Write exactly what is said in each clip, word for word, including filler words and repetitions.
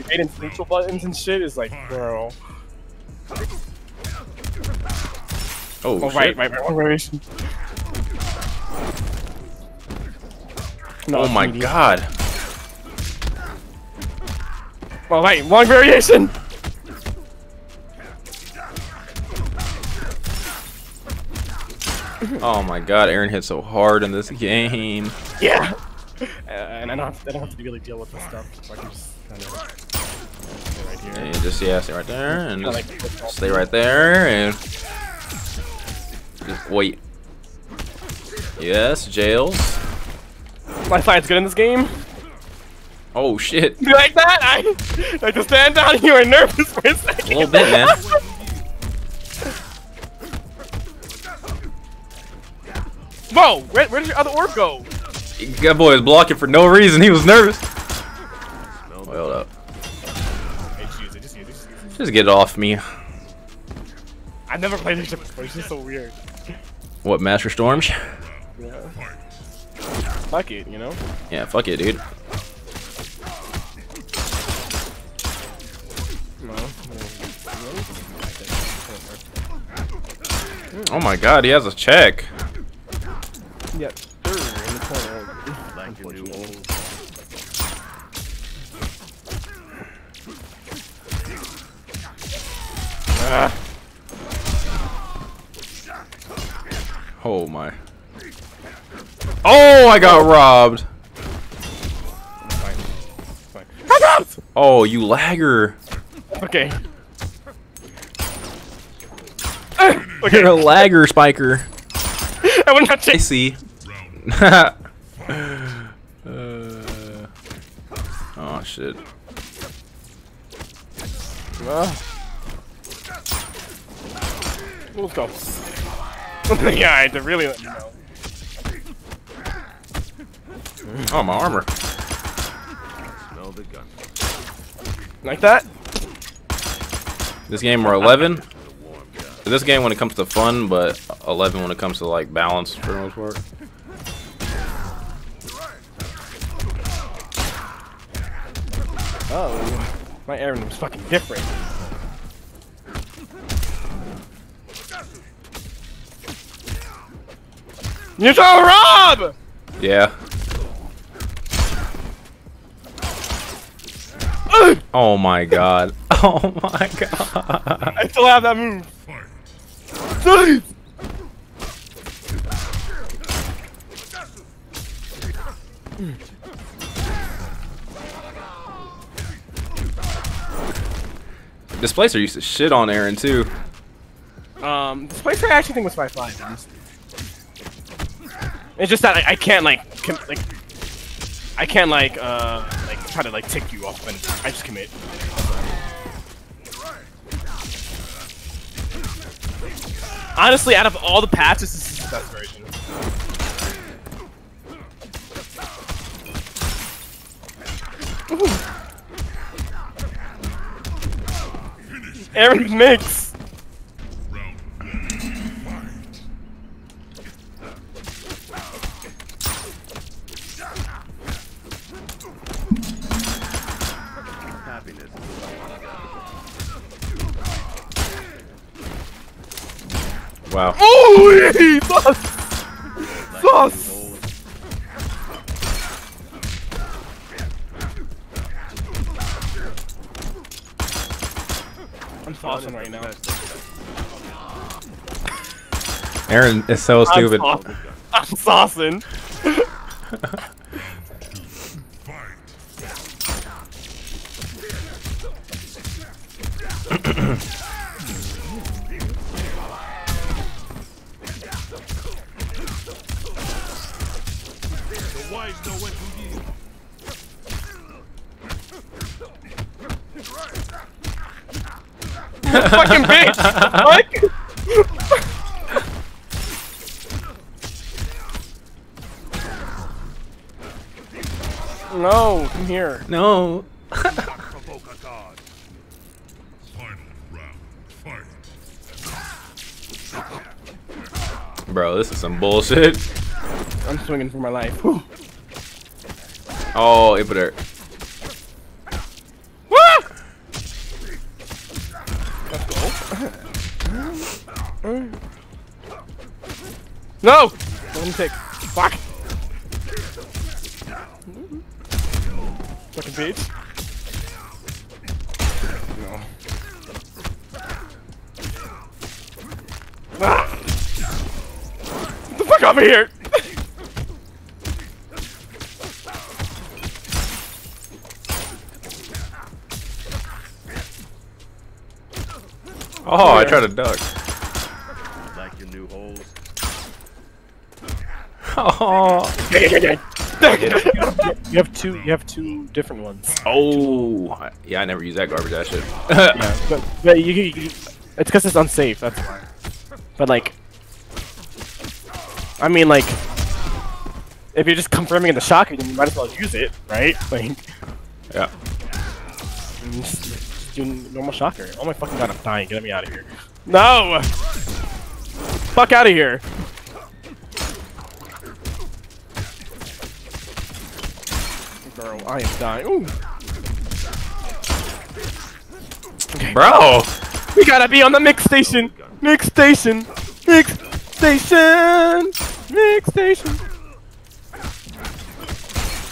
like Raiden's neutral buttons and shit is like, bro. Oh, oh shit. right, right, right, wrong variation. No, oh my medium. god. Oh wait, wrong variation. Oh my god, Erron hit so hard in this game. Yeah. Uh, and I don't, have to, I don't have to really deal with this stuff. So I can just kind of stay right here. And just yeah, stay right there, and just like just stay right there, and just wait. Yes, Jails. My fight's good in this game. Oh shit! You like that? I like to stand down. You were nervous for a second. A little bit, man. Whoa! Where, where did your other orb go? That boy was blocking for no reason. He was nervous. Hold up. Just get off me. I never played this before. It's just so weird. What, Master Storms? Yeah. Fuck it, you know? Yeah, fuck it, dude. Oh my god, he has a check. Yep. Ah. Oh my. Oh, I got robbed. Oh, you lagger. Okay. Okay. You're a lagger, Spiker. I would not I see. uh, oh shit. Uh. Let's go. Yeah, I had to really let you know. Oh, my armor. Smell the gun. Like that? This game we're eleven. This game when it comes to fun, but eleven when it comes to like balance for the most part. Oh, my Erron was fucking different. You're so rob! Yeah. Oh my god. Oh my god. I still have that move. Displacer used to shit on Erron too. Um, Displacer I actually think was five five, honestly. It's just that like, I can't like, com like, I can't like, uh, like try to like tick you off when I just commit. Honestly, out of all the patches, this is the best version. Erron mix. Wow. Ooh, sauce! Sauce! I'm saucing right now. Erron is so stupid. I'm saucing. Fucking bitch! Fuck! No, come here. No. Bro, this is some bullshit. I'm swinging for my life. Whew. Oh, it put her. No! Let him take. Fuck! Fucking bitch. No. Ah! Get the fuck over here! Oh, I tried to duck. Like your new holes. Oh. You have two. You have two different ones. Oh, yeah. I never use that garbage. That shit. Yeah, but, but you, you, you, it's because it's unsafe. That's why. But like, I mean, like, if you're just confirming in the shotgun, you might as well use it, right? Like, yeah. Doing normal shocker. Oh my fucking god, I'm dying. Get me out of here. No! Fuck out of here. Girl, I am dying. Ooh. Okay. Bro! We gotta be on the mix station! Mix station! Mix station! Mix station!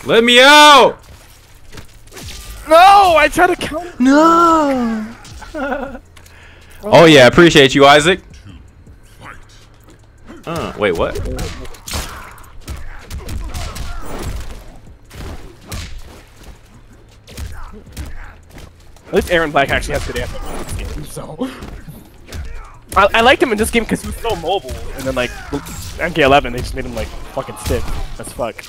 Let me out! No, I try to count. No. Oh yeah, appreciate you, Isaac. Uh, wait, what? At least Erron Black actually has good ammo. So I, I liked him in this game because he was so mobile, and then like M K eleven, they just made him like fucking sick as fuck.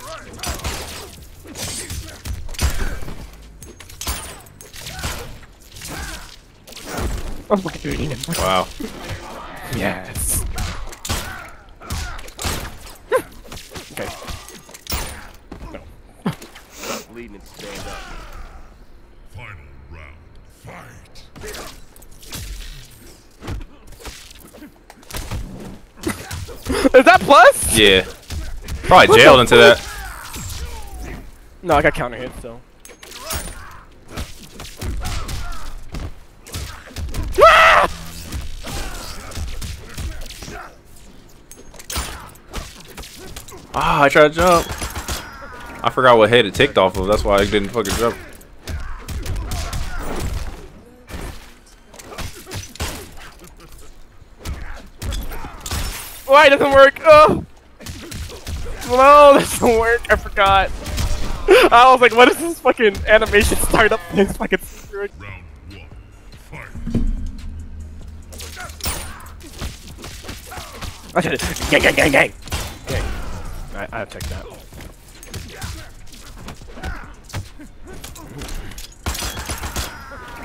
Oh my god. Wow. Yes. Okay. No. Stop bleeding and stand up. Final round. Fight. Is that plus? Yeah. Probably jailed into that. No, I got counter hit, so. Ah, I tried to jump. I forgot what head it ticked off of. That's why I didn't fucking jump. Why it doesn't work? Oh, no, that doesn't work. I forgot. I was like, what is this fucking animation start up? This fucking screw it. I should have. Gang, gang, gang, gang. I, I have to take that.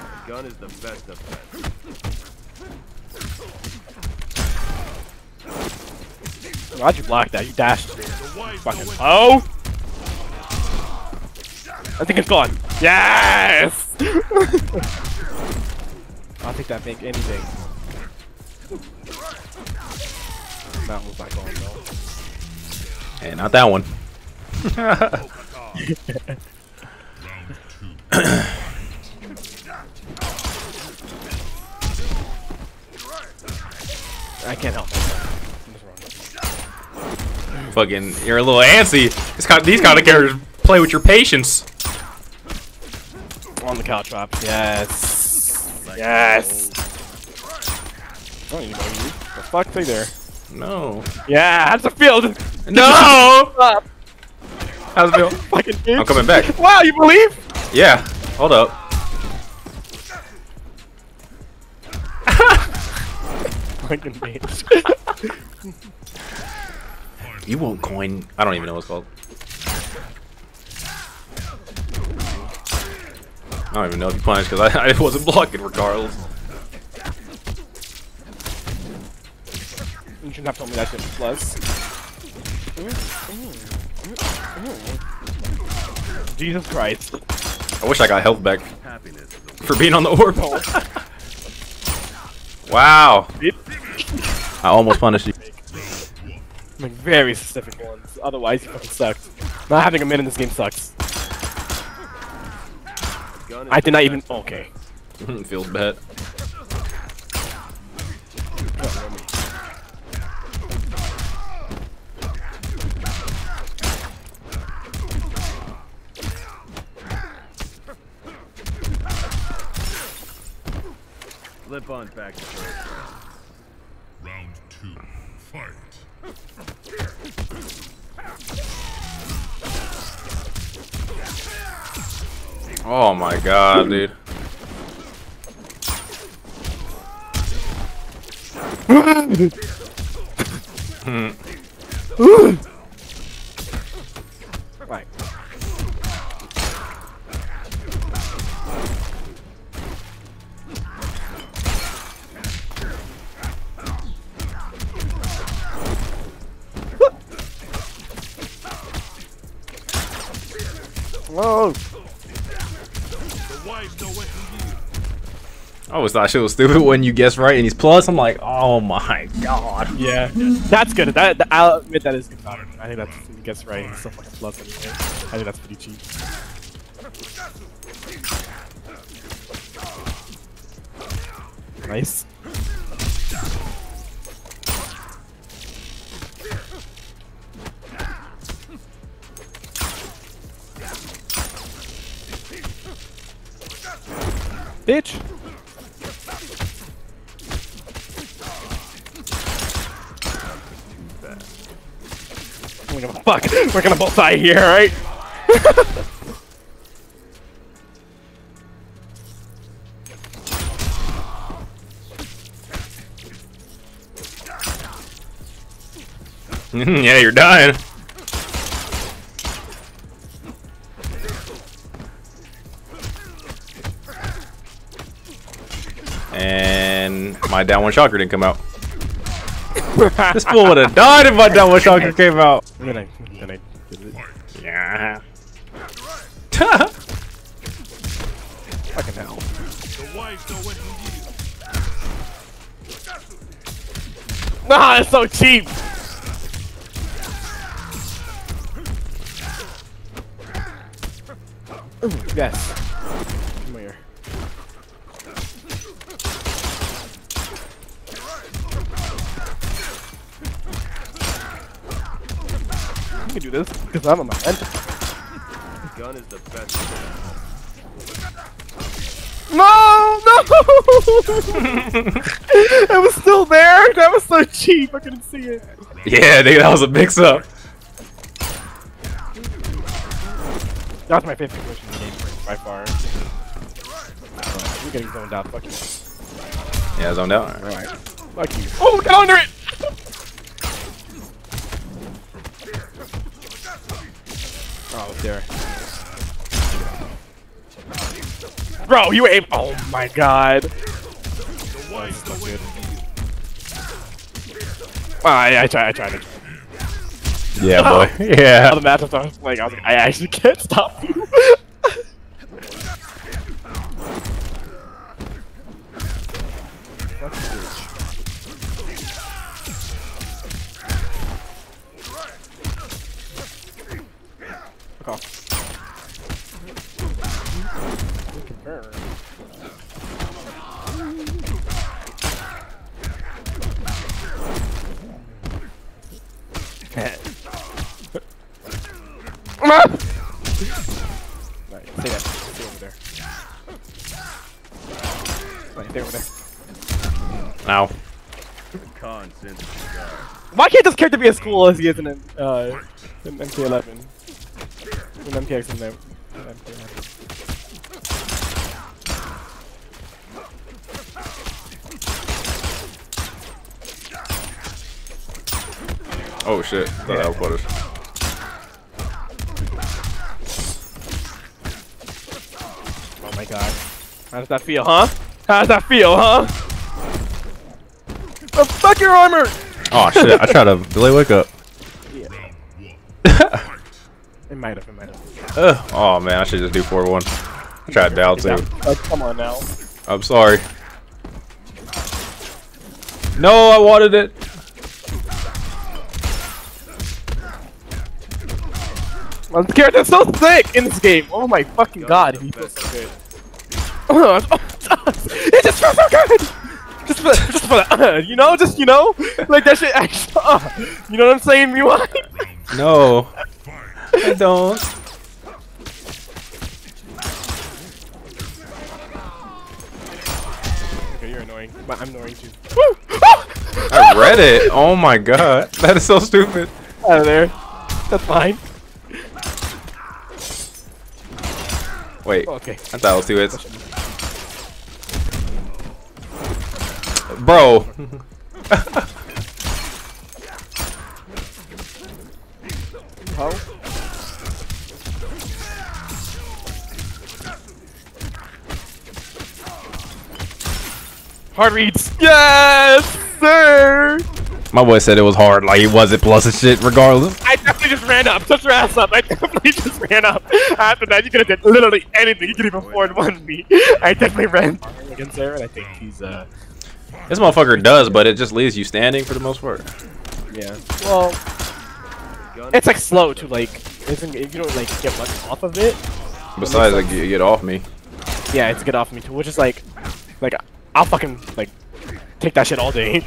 The gun is the best defense. Why'd you block that? You dashed. Fucking oh! I think it's gone. Yes! I'll take that big anything. That was not going though. Hey, not that one. I can't help. Fucking, you're a little antsy. It's kind of, these kind of characters play with your patience. On the cow trap. Yes. Yes. Don't you know you? The fuck thing there. No. Yeah, that's a field. No! Stop. How's it feel? Fucking bitch. I'm coming back. Wow, you believe? Yeah. Hold up. Fucking bitch. You won't coin. I don't even know what it's called. I don't even know if you punished because I, I wasn't blocking regardless. You shouldn't have told me that shit was plus. Jesus Christ. I wish I got health back for being on the orb. Wow. I almost punished you. Like very specific ones. Otherwise you fucking sucked. Not having a mid in this game sucks. I did not even okay. Feels bad. jump on back to first. Round two, fight. Oh my god, dude. Right. Whoa! I always thought shit was stupid when you guess right and he's plus. I'm like, oh my god. Yeah, that's good. That, that I'll admit that is good. I think that's you guess right and stuff like a plus. Anyway. I think that's pretty cheap. Nice. Bitch. We're gonna fuck. We're gonna both die here, right? Yeah, you're dying. And my downward shocker didn't come out. This fool would have died if my downward shocker came out. Then I, then I did it. Yeah. Fucking hell. Nah, that's so cheap. Ooh, yes. Come here. I can do this because I'm on my end. Gun is the best. No, no! It was still there. That was so cheap. I couldn't see it. Yeah, nigga, that was a mix-up. That was my favorite question in the game by far. Uh, you're getting zoned out, fuck you. Yeah, zoned out. All right. Fuck you. Oh, get under it! Oh, there. Bro, you aim. Oh my god. Oh, I, I tried. I tried it. Yeah, boy. Oh, yeah. All the matchups I was playing, I was like, I actually can't stop you. Ow. Why can't this character be as cool as he is in an uh, M K eleven? In M K X in there. Oh shit, that yeah. Helped us. Oh my god. How does that feel, huh? How does that feel, huh? Oh, fuck your armor! Oh shit, I tried to delay wake up. Yeah. It might have, it might have. Uh, oh man, I should just do four one. I tried dow too. Oh, come on now. I'm sorry. No, I wanted it. Well, this character's so sick in this game. Oh my fucking god, he feels so good. Oh, it just feels so good! Just for, just for that, uh, you know, just, you know, like that shit actually, uh, you know what I'm saying, Rewind? No, I don't. Okay, you're annoying. but I'm ignoring you. I read it. Oh my god, that is so stupid. Out of there. That's fine. Wait. Oh, okay. I thought it was two hits. Bro. How? Hard reads. Yes, sir. My boy said it was hard. Like he wasn't plus and shit. Regardless. I definitely just ran up. Shut your ass up. I definitely just ran up. After that, you could have done literally anything. You could even forward one me. I definitely ran against Sarah, and I think he's uh. This motherfucker does, but it just leaves you standing for the most part. Yeah. Well. It's like slow to like, isn't if you don't like get much off of it. Besides, like you get off me. Yeah, it's get off me too, which is like, like I'll fucking like take that shit all day.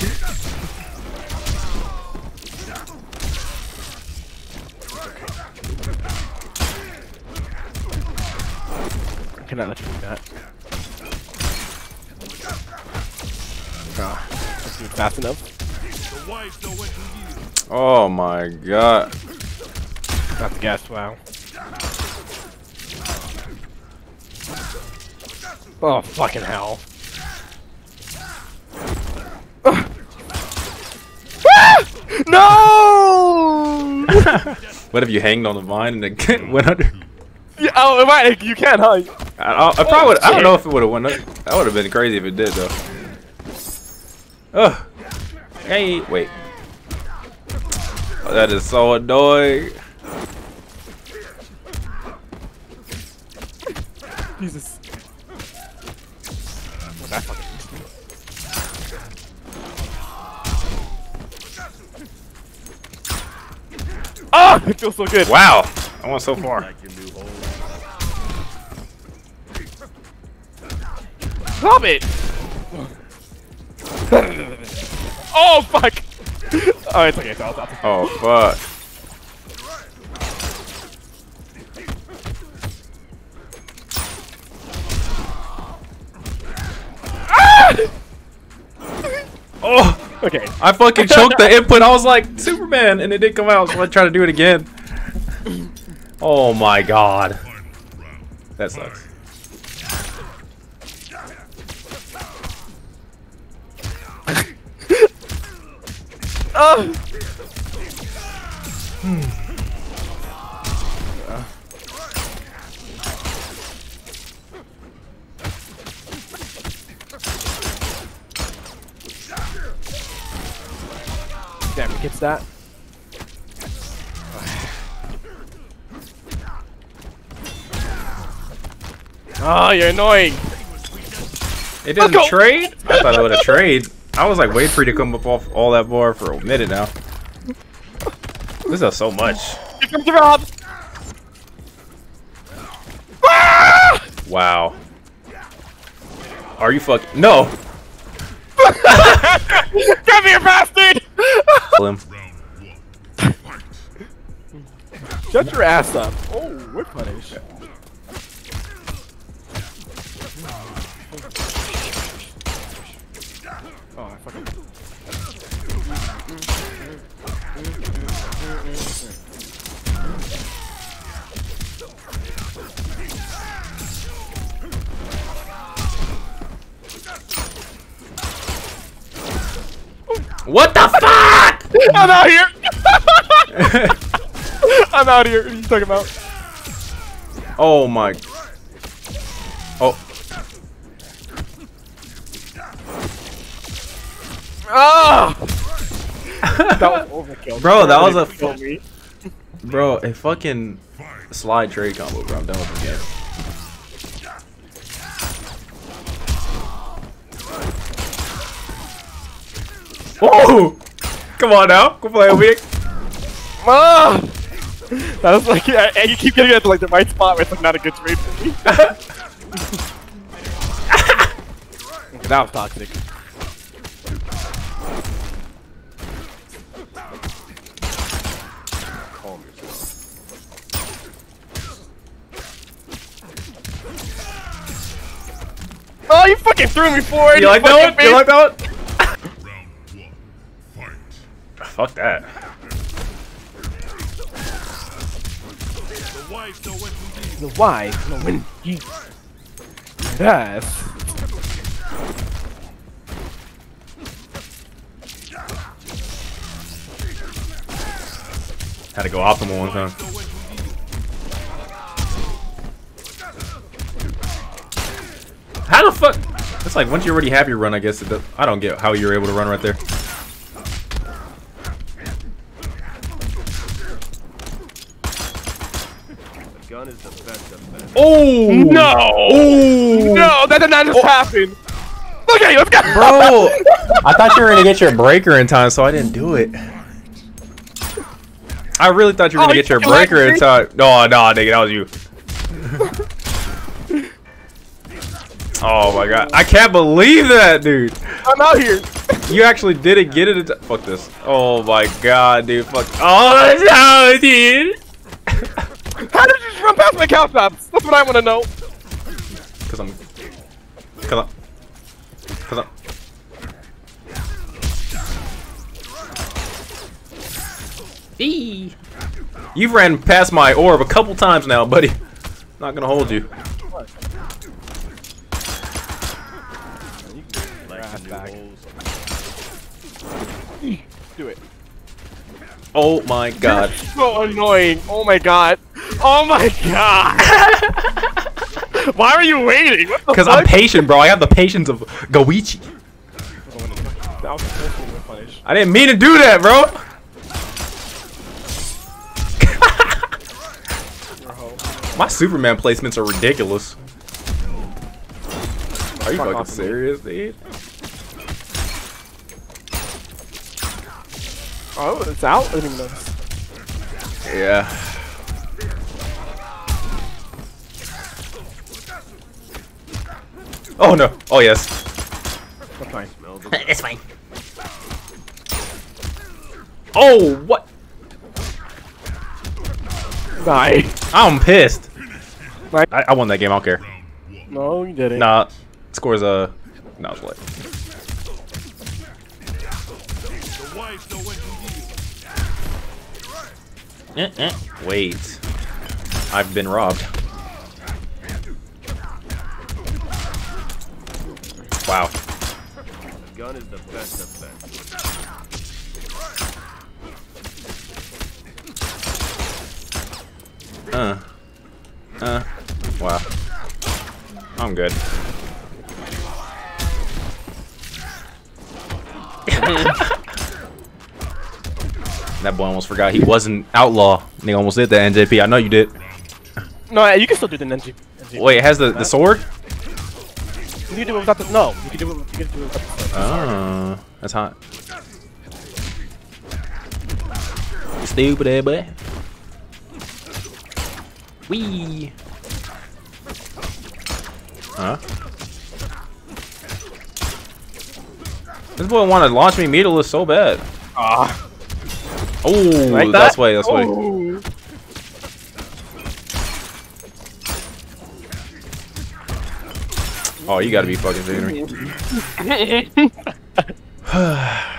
I cannot let you do that. Let's do it fast enough. Oh my god. Got the gas, wow. Oh, fucking hell. No! What if you hanged on the vine and it went under? Yeah, oh, am I, you can't, huh? I, I, I probably oh, would, I don't know if it would have went under. That would have been crazy if it did, though. Ugh. Hey, wait. That is so annoying. Jesus. That fucking ah! It feels so good. Wow. I went so far. Stop it. Oh, fuck. Oh, it's okay. I'll stop. Oh, fuck. Ah! Oh, okay. I fucking choked the input. I was like, Superman, and it didn't come out, so I tried to do it again. Oh, my God. That sucks. Oh. Hmm. Yeah. Damn, he gets that. Oh, you're annoying. It didn't oh, trade? I thought it would have traded. I was like, wait for you to come up off all that bar for a minute now. This is so much. Here comes the Rob! Ah! Wow. Are you fuck- No! Come here, bastard! Kill him. Shut your ass up. Oh, we're punished. Oh, I fucking... What the fuck? I'm out here. I'm out here. What are you talking about? Oh my. Oh. Oh! That was overkill. Bro, that was a bro, a fucking slide trade combo, bro. I'm done with the game. Whoa! Come on now, go play a week. Ah! That was like, yeah, and you keep getting it to like the right spot where it's like not a good trade for me. That was toxic. Oh, you fucking fucking threw me for it. You like that one? You like that one? Round one, fight. Fuck that. The wife no win. The wife no win. Yes. Had to go optimal one time. How the fuck? It's like once you already have your run, I guess. It does, I don't get how you're able to run right there. The gun is the best defense. Oh no! Oh. No, that did not just oh. happen. Look at you, let's go, bro. I thought you were gonna get your breaker in time, so I didn't do it. I really thought you were oh, gonna you get your breaker like in time. No, no, nigga, that was you. Oh my god, I can't believe that, dude. I'm out here. You actually didn't get it. Fuck this. Oh my god, dude. Fuck. Oh no, dude. How did you just run past my countertops? That's what I want to know. Cause I'm. Cause I'm. Cause I'm. Eee. You've ran past my orb a couple times now, buddy. Not gonna hold you. Do it. Oh my god. That's so annoying. Oh my god. Oh my god. Why are you waiting? Because I'm patient, bro. I have the patience of Goichi. I didn't mean to do that, bro. My Superman placements are ridiculous. Are you Fuck fucking serious, dude? Oh, it's out? I didn't even notice. Yeah. Oh no. Oh yes. That's fine. It's fine. Oh, what? Die. I'm pissed. I, I won that game. I don't care. No, you didn't. Nah, scores a. No, it's late. Eh, eh. Wait, I've been robbed. Wow. Gun is the best defense. Uh. Uh, wow. I'm good. That boy almost forgot he wasn't outlaw. Nigga almost did the N J P. I know you did. No, you can still do the N J P. Wait, it has the, the sword? You can do it without the... No, you can do it, you can do it without the sword. Oh, that's hot. Stupid, eh, boy? Wee. Huh? This boy wanted to launch me meatless so bad. Ah. Oh, like that? That's way. That's oh. way. Oh, you gotta be fucking jittery.